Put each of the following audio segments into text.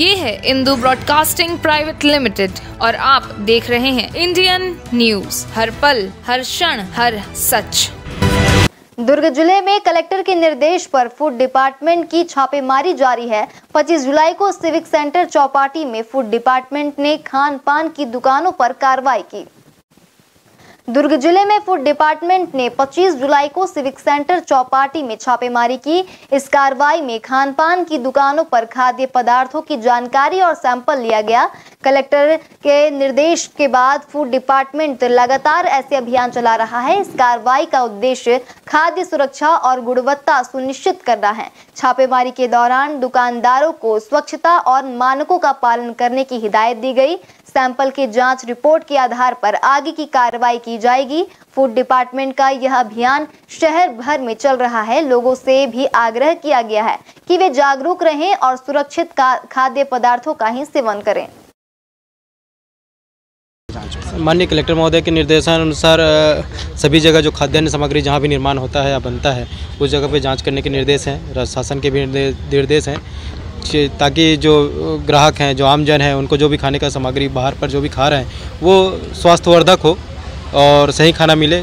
ये है Indu broadcasting private limited और आप देख रहे हैं इंडियन न्यूज, हर पल, हर क्षण, हर सच। दुर्ग जिले में कलेक्टर के निर्देश पर फूड डिपार्टमेंट की छापेमारी जारी है। 25 जुलाई को सिविक सेंटर चौपाटी में फूड डिपार्टमेंट ने खान पान की दुकानों पर कार्रवाई की। दुर्ग जिले में फूड डिपार्टमेंट ने 25 जुलाई को सिविक सेंटर चौपाटी में छापेमारी की। इस कार्रवाई में खान पान की दुकानों पर खाद्य पदार्थों की जानकारी और सैंपल लिया गया। कलेक्टर के निर्देश के बाद फूड डिपार्टमेंट लगातार ऐसे अभियान चला रहा है। इस कार्रवाई का उद्देश्य खाद्य सुरक्षा और गुणवत्ता सुनिश्चित करना है। छापेमारी के दौरान दुकानदारों को स्वच्छता और मानकों का पालन करने की हिदायत दी गई। सैंपल की जांच रिपोर्ट के आधार पर आगे की कार्रवाई की जाएगी। फूड डिपार्टमेंट का यह अभियान शहर भर में चल रहा है। लोगों से भी आग्रह किया गया है कि वे जागरूक रहें और सुरक्षित खाद्य पदार्थों का ही सेवन करें। माननीय कलेक्टर महोदय के निर्देशानुसार सभी जगह जो खाद्यान्न सामग्री जहाँ भी निर्माण होता है या बनता है उस जगह पर जाँच करने के निर्देश हैं। शासन के भी निर्देश हैं ताकि जो ग्राहक हैं, जो आमजन हैं, उनको जो भी खाने का सामग्री बाहर पर जो भी खा रहे हैं वो स्वास्थ्यवर्धक हो और सही खाना मिले,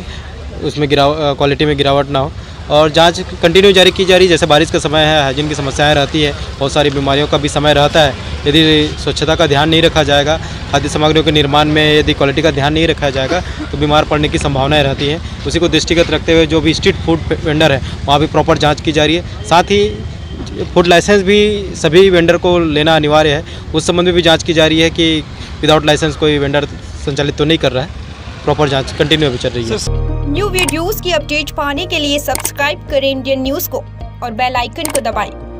उसमें क्वालिटी में गिरावट ना हो। और जांच कंटिन्यू जारी की जा रही है। जैसे बारिश का समय है, हाइजीन की समस्याएं रहती है, बहुत सारी बीमारियों का भी समय रहता है। यदि स्वच्छता का ध्यान नहीं रखा जाएगा, खाद्य सामग्रियों के निर्माण में यदि क्वालिटी का ध्यान नहीं रखा जाएगा तो बीमार पड़ने की संभावनाएं रहती हैं। उसी को दृष्टिगत रखते हुए जो भी स्ट्रीट फूड वेंडर है वहाँ भी प्रॉपर जाँच की जा रही है। साथ ही फूड लाइसेंस भी सभी वेंडर को लेना अनिवार्य है। उस संबंध में भी जांच की जा रही है कि विदाउट लाइसेंस कोई वेंडर संचालित तो नहीं कर रहा है। प्रॉपर जांच कंटिन्यू अभी चल रही है। न्यू वीडियोस की अपडेट पाने के लिए सब्सक्राइब करें इंडियन न्यूज़ को और बेल आइकन को दबाएं।